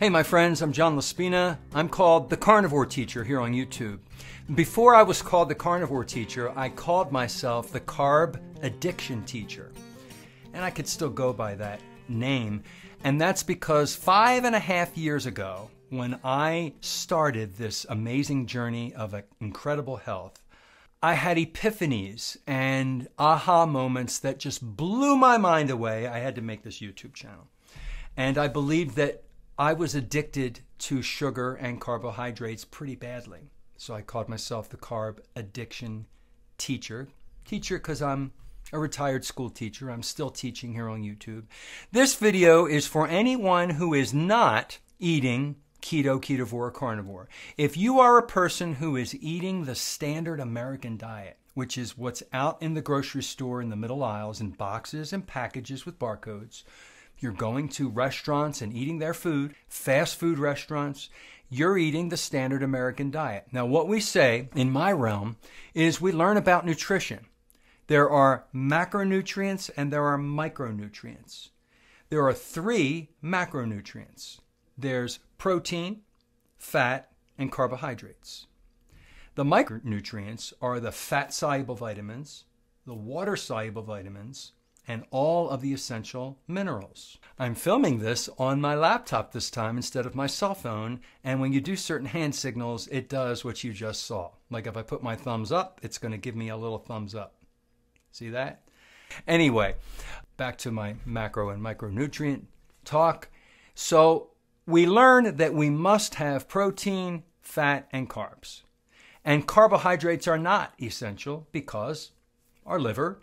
Hey my friends, I'm John LaSpina. I'm called the Carnivore Teacher here on YouTube. Before I was called the Carnivore Teacher, I called myself the Carb Addiction Teacher. And I could still go by that name. And that's because 5.5 years ago, when I started this amazing journey of incredible health, I had epiphanies and aha moments that just blew my mind away. I had to make this YouTube channel. And I believed that I was addicted to sugar and carbohydrates pretty badly. So I called myself the Carb Addiction Teacher. Teacher because I'm a retired school teacher. I'm still teaching here on YouTube. This video is for anyone who is not eating keto, ketovore, carnivore. If you are a person who is eating the standard American diet, which is what's out in the grocery store in the middle aisles in boxes and packages with barcodes, you're going to restaurants and eating their food, fast food restaurants, you're eating the standard American diet. Now, what we say in my realm is we learn about nutrition. There are macronutrients and there are micronutrients. There are 3 macronutrients. There's protein, fat, and carbohydrates. The micronutrients are the fat-soluble vitamins, the water-soluble vitamins, and all of the essential minerals. I'm filming this on my laptop this time instead of my cell phone, and when you do certain hand signals, it does what you just saw. Like if I put my thumbs up, it's gonna give me a little thumbs up. See that? Anyway, back to my macro and micronutrient talk. So we learned that we must have protein, fat, and carbs. And carbohydrates are not essential because our liver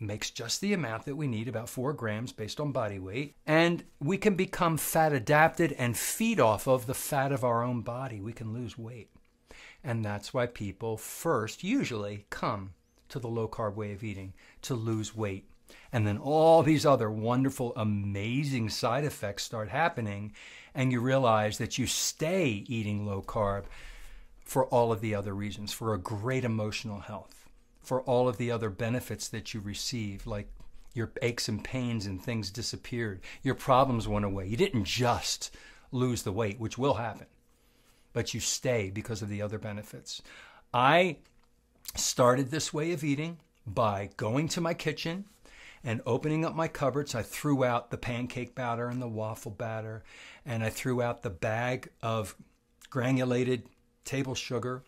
makes just the amount that we need, about 4 grams based on body weight. And we can become fat adapted and feed off of the fat of our own body. We can lose weight. And that's why people first usually come to the low carb way of eating to lose weight. And then all these other wonderful, amazing side effects start happening. And you realize that you stay eating low carb for all of the other reasons, for a great emotional health, for all of the other benefits that you receive, like your aches and pains and things disappeared, your problems went away. You didn't just lose the weight, which will happen, but you stay because of the other benefits. I started this way of eating by going to my kitchen and opening up my cupboards. I threw out the pancake batter and the waffle batter, and I threw out the bag of granulated table sugar.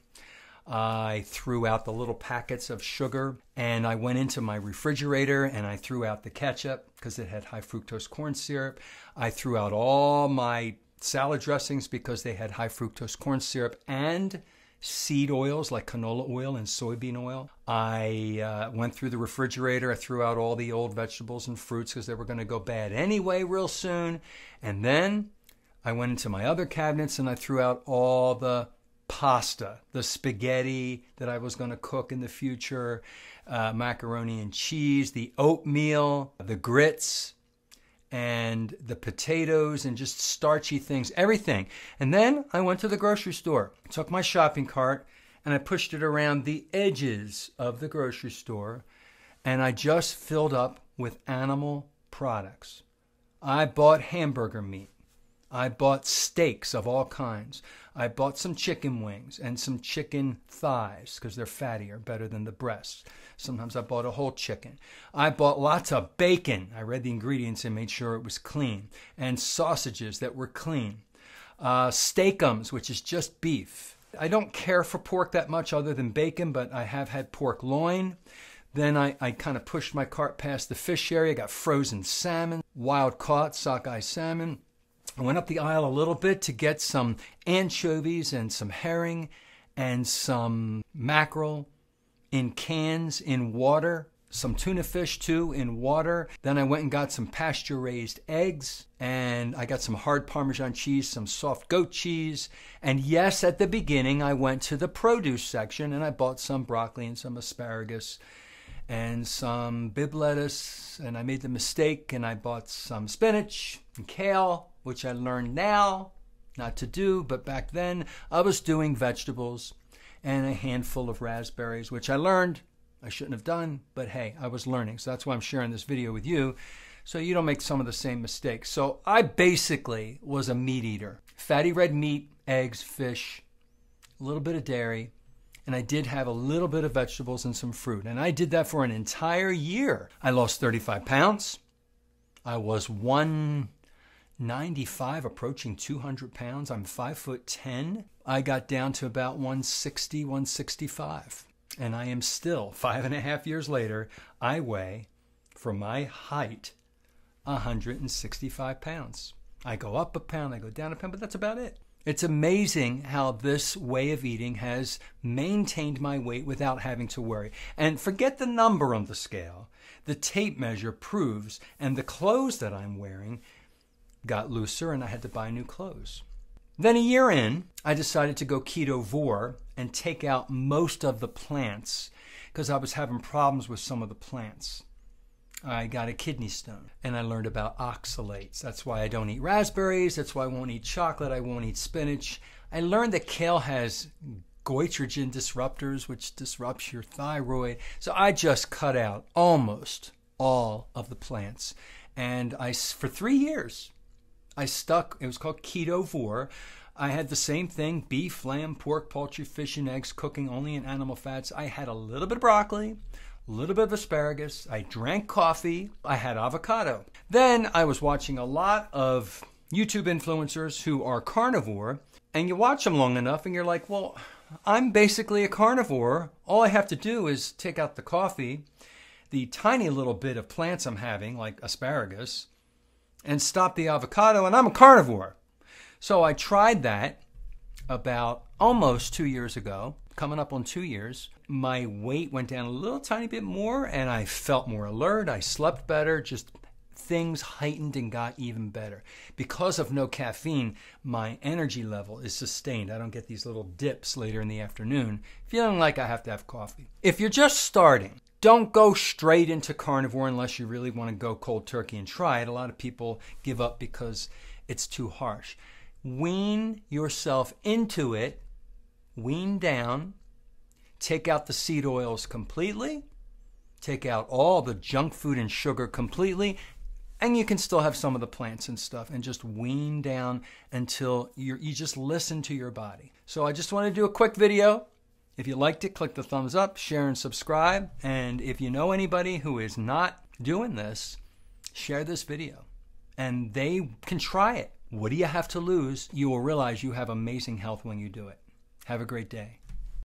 I threw out the little packets of sugar, and I went into my refrigerator and I threw out the ketchup because it had high fructose corn syrup. I threw out all my salad dressings because they had high fructose corn syrup and seed oils like canola oil and soybean oil. I went through the refrigerator. I threw out all the old vegetables and fruits because they were going to go bad anyway real soon. And then I went into my other cabinets and I threw out all the pasta, the spaghetti that I was going to cook in the future, macaroni and cheese, the oatmeal, the grits, and the potatoes, and just starchy things, everything. And then I went to the grocery store, took my shopping cart, and I pushed it around the edges of the grocery store, and I just filled up with animal products. I bought hamburger meat. I bought steaks of all kinds. I bought some chicken wings and some chicken thighs because they're fattier, better than the breasts. Sometimes I bought a whole chicken. I bought lots of bacon. I read the ingredients and made sure it was clean. And sausages that were clean. Steakums, which is just beef. I don't care for pork that much other than bacon, but I have had pork loin. Then I kind of pushed my cart past the fish area. I got frozen salmon, wild caught sockeye salmon. I went up the aisle a little bit to get some anchovies and some herring and some mackerel in cans in water, some tuna fish too in water. Then I went and got some pasture-raised eggs, and I got some hard Parmesan cheese, some soft goat cheese. And yes, at the beginning, I went to the produce section and I bought some broccoli and some asparagus and some bib lettuce, and I made the mistake and I bought some spinach and kale, which I learned now not to do, but back then I was doing vegetables and a handful of raspberries, which I learned I shouldn't have done, but hey, I was learning. So that's why I'm sharing this video with you, so you don't make some of the same mistakes. So I basically was a meat eater. Fatty red meat, eggs, fish, a little bit of dairy, and I did have a little bit of vegetables and some fruit. And I did that for an entire year. I lost 35 pounds. I was 195, approaching 200 pounds. I'm 5'10". I got down to about 160, 165. And I am still, 5.5 years later, I weigh, for my height, 165 pounds. I go up a pound, I go down a pound, but that's about it. It's amazing how this way of eating has maintained my weight without having to worry. And forget the number on the scale. The tape measure proves, and the clothes that I'm wearing got looser and I had to buy new clothes. Then a year in, I decided to go ketovore and take out most of the plants because I was having problems with some of the plants. I got a kidney stone and I learned about oxalates. That's why I don't eat raspberries. That's why I won't eat chocolate. I won't eat spinach. I learned that kale has goitrogen disruptors, which disrupts your thyroid. So I just cut out almost all of the plants. And for 3 years, I stuck, it was called ketovore. I had the same thing, beef, lamb, pork, poultry, fish, and eggs, cooking only in animal fats. I had a little bit of broccoli, a little bit of asparagus. I drank coffee. I had avocado. Then I was watching a lot of YouTube influencers who are carnivore, and you watch them long enough and you're like, well, I'm basically a carnivore. All I have to do is take out the coffee, the tiny little bit of plants I'm having, like asparagus, and stop the avocado, and I'm a carnivore. So I tried that about almost 2 years ago, coming up on 2 years. My weight went down a little tiny bit more, and I felt more alert. I slept better. Just things heightened and got even better. Because of no caffeine, my energy level is sustained. I don't get these little dips later in the afternoon, feeling like I have to have coffee. If you're just starting, don't go straight into carnivore unless you really want to go cold turkey and try it. A lot of people give up because it's too harsh. Wean yourself into it, wean down, take out the seed oils completely, take out all the junk food and sugar completely, and you can still have some of the plants and stuff, and just wean down until you just listen to your body. So I just want to do a quick video. If you liked it, click the thumbs up, share and subscribe. And if you know anybody who is not doing this, share this video and they can try it. What do you have to lose? You will realize you have amazing health when you do it. Have a great day.